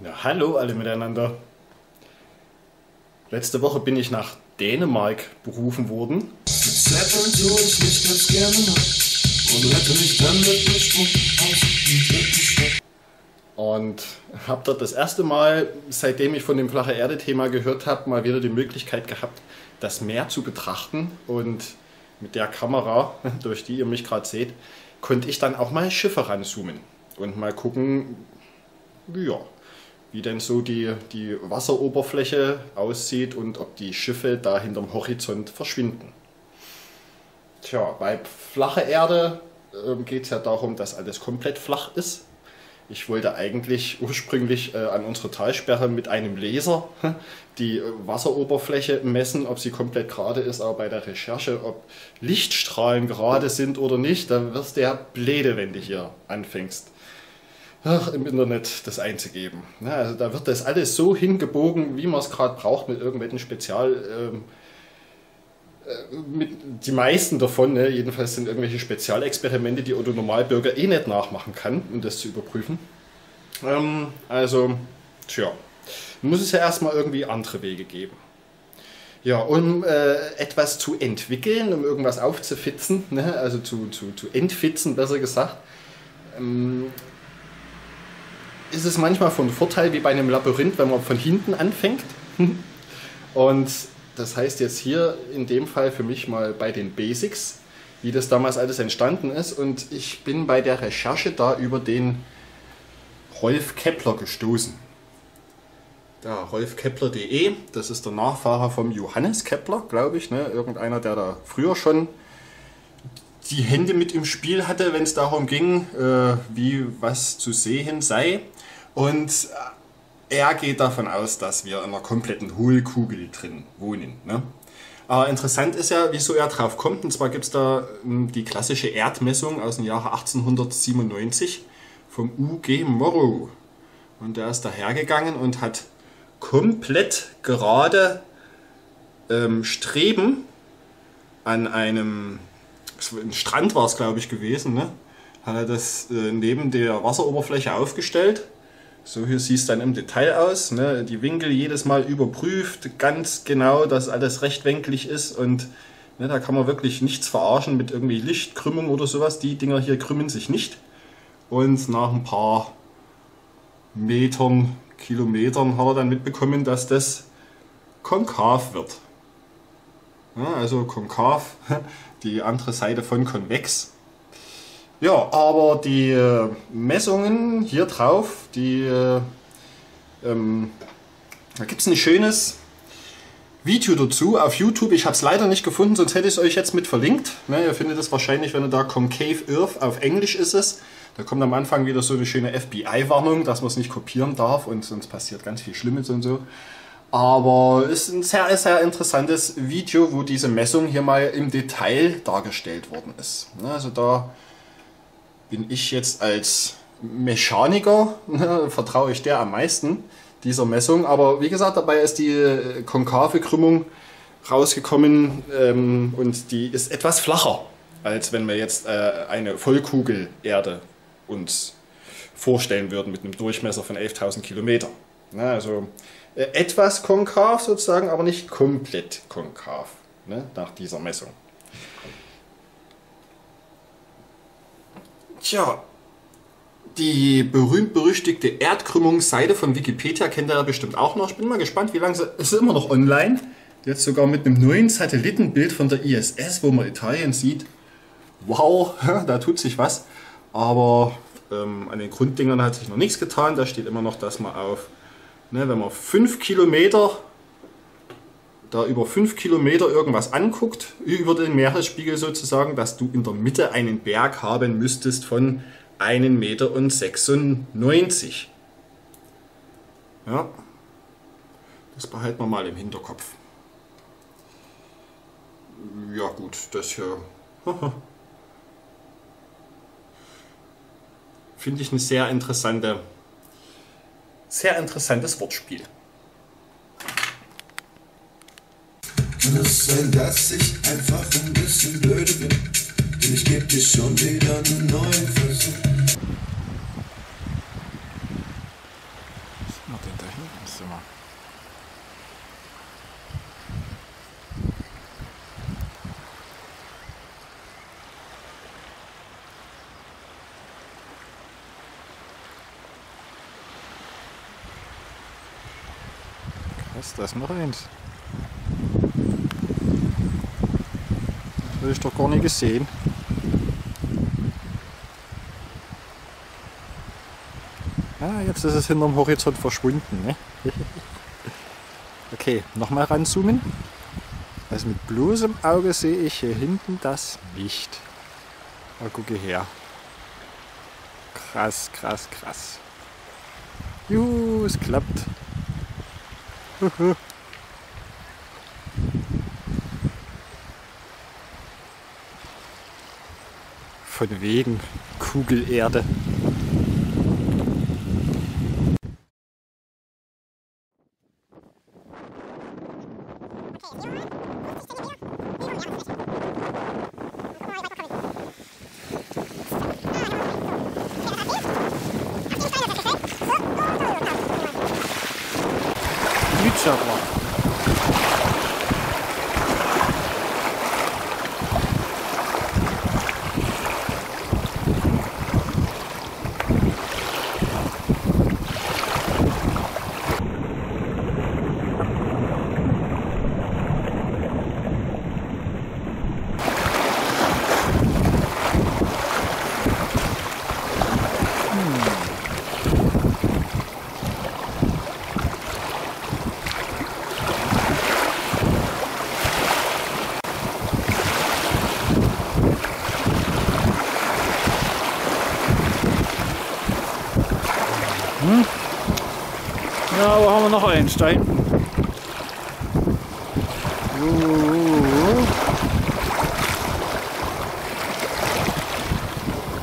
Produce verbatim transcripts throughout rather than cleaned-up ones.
Na, hallo alle miteinander. Letzte Woche bin ich nach Dänemark berufen worden. Verzetteln tue ich mich ganz gerne mal und rette mich dann mit dem Sprung aus dem dritten Stock. Und habe dort das erste Mal, seitdem ich von dem Flache-Erde-Thema gehört habe, mal wieder die Möglichkeit gehabt, das Meer zu betrachten. Und mit der Kamera, durch die ihr mich gerade seht, konnte ich dann auch mal Schiffe ranzoomen und mal gucken, ja, wie denn so die, die Wasseroberfläche aussieht und ob die Schiffe da hinterm Horizont verschwinden. Tja, bei flacher Erde äh, geht es ja darum, dass alles komplett flach ist. Ich wollte eigentlich ursprünglich äh, an unserer Talsperre mit einem Laser die Wasseroberfläche messen, ob sie komplett gerade ist, aber bei der Recherche, ob Lichtstrahlen gerade sind oder nicht, dann wirst du ja blöde, wenn du hier anfängst, ach, im Internet das einzugeben. Ja, also da wird das alles so hingebogen, wie man es gerade braucht, mit irgendwelchen Spezial... Ähm, Mit, die meisten davon, ne, jedenfalls sind irgendwelche Spezialexperimente, die Otto Normalbürger eh nicht nachmachen kann, um das zu überprüfen. Ähm, also, tja, muss es ja erstmal irgendwie andere Wege geben. Ja, um äh, etwas zu entwickeln, um irgendwas aufzufitzen, ne, also zu, zu, zu entfitzen, besser gesagt, ähm, ist es manchmal von Vorteil, wie bei einem Labyrinth, wenn man von hinten anfängt. Und das heißt jetzt hier in dem Fall für mich mal bei den Basics, wie das damals alles entstanden ist. Und ich bin bei der Recherche da über den Rolf Keppler gestoßen. Da, rolf keppler punkt de, das ist der Nachfahre vom Johannes Kepler, glaube ich, ne? Irgendeiner, der da früher schon die Hände mit im Spiel hatte, wenn es darum ging, äh, wie was zu sehen sei. Und er geht davon aus, dass wir in einer kompletten Hohlkugel drin wohnen. Ne? Aber interessant ist ja, wieso er drauf kommt. Und zwar gibt es da um, die klassische Erdmessung aus dem Jahre achtzehnhundertsiebenundneunzig vom U G Morrow. Und der ist dahergegangen und hat komplett gerade ähm, Streben an einem, ein Strand war es, glaube ich, gewesen, ne? Hat er das äh, neben der Wasseroberfläche aufgestellt. So, hier sieht es dann im Detail aus, ne? Die Winkel jedes Mal überprüft, ganz genau, dass alles rechtwinklig ist und ne, da kann man wirklich nichts verarschen mit irgendwie Lichtkrümmung oder sowas. Die Dinger hier krümmen sich nicht und nach ein paar Metern, Kilometern hat er dann mitbekommen, dass das konkav wird. Ja, also konkav, die andere Seite von konvex. Ja, aber die äh, Messungen hier drauf, die, äh, ähm, da gibt es ein schönes Video dazu auf YouTube. Ich habe es leider nicht gefunden, sonst hätte ich es euch jetzt mit verlinkt. Ne, ihr findet es wahrscheinlich, wenn ihr da Concave Earth, auf Englisch ist es. Da kommt am Anfang wieder so eine schöne F B I-Warnung, dass man es nicht kopieren darf und sonst passiert ganz viel Schlimmes und so. Aber es ist ein sehr, sehr interessantes Video, wo diese Messung hier mal im Detail dargestellt worden ist. Ne, also da bin ich jetzt als Mechaniker, ne, vertraue ich der am meisten, dieser Messung. Aber wie gesagt, dabei ist die konkave Krümmung rausgekommen ähm, und die ist etwas flacher, als wenn wir jetzt äh, eine Vollkugel-Erde uns vorstellen würden mit einem Durchmesser von elftausend Kilometer. Ne, also äh, etwas konkav sozusagen, aber nicht komplett konkav, ne, nach dieser Messung. Tja, die berühmt-berüchtigte Erdkrümmungsseite von Wikipedia kennt ihr ja bestimmt auch noch. Ich bin mal gespannt, wie lange sie ist immer noch online. Jetzt sogar mit einem neuen Satellitenbild von der I S S, wo man Italien sieht. Wow, da tut sich was. Aber ähm, an den Grunddingern hat sich noch nichts getan. Da steht immer noch, dass man auf, ne, wenn man fünf Kilometer, da über fünf Kilometer irgendwas anguckt, über den Meeresspiegel sozusagen, dass du in der Mitte einen Berg haben müsstest von einem Meter sechsundneunzig. Ja, das behalten wir mal im Hinterkopf. Ja gut, das hier finde ich ein sehr, interessante, sehr interessantes Wortspiel. Sein, dass ich einfach ein bisschen blöde bin, denn ich geb dir schon wieder einen neuen Versuch. Noch den da hinten ist immer. Krass, da ist noch eins. Das habe ich doch gar nicht gesehen. Ah, jetzt ist es hinterm Horizont verschwunden, ne? Okay, nochmal ranzoomen. Also mit bloßem Auge sehe ich hier hinten das nicht. Aber gucke her. Krass, krass, krass. Juhu, es klappt. Huhu. Von wegen Kugelerde. Ja, wo haben wir noch einen Stein?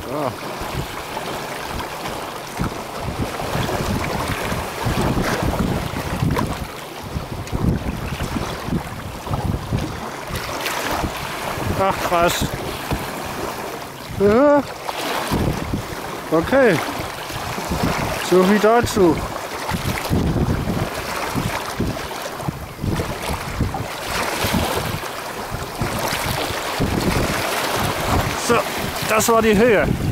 Da. Ach krass. Ja. Okay. So viel dazu. So, das war die Höhe.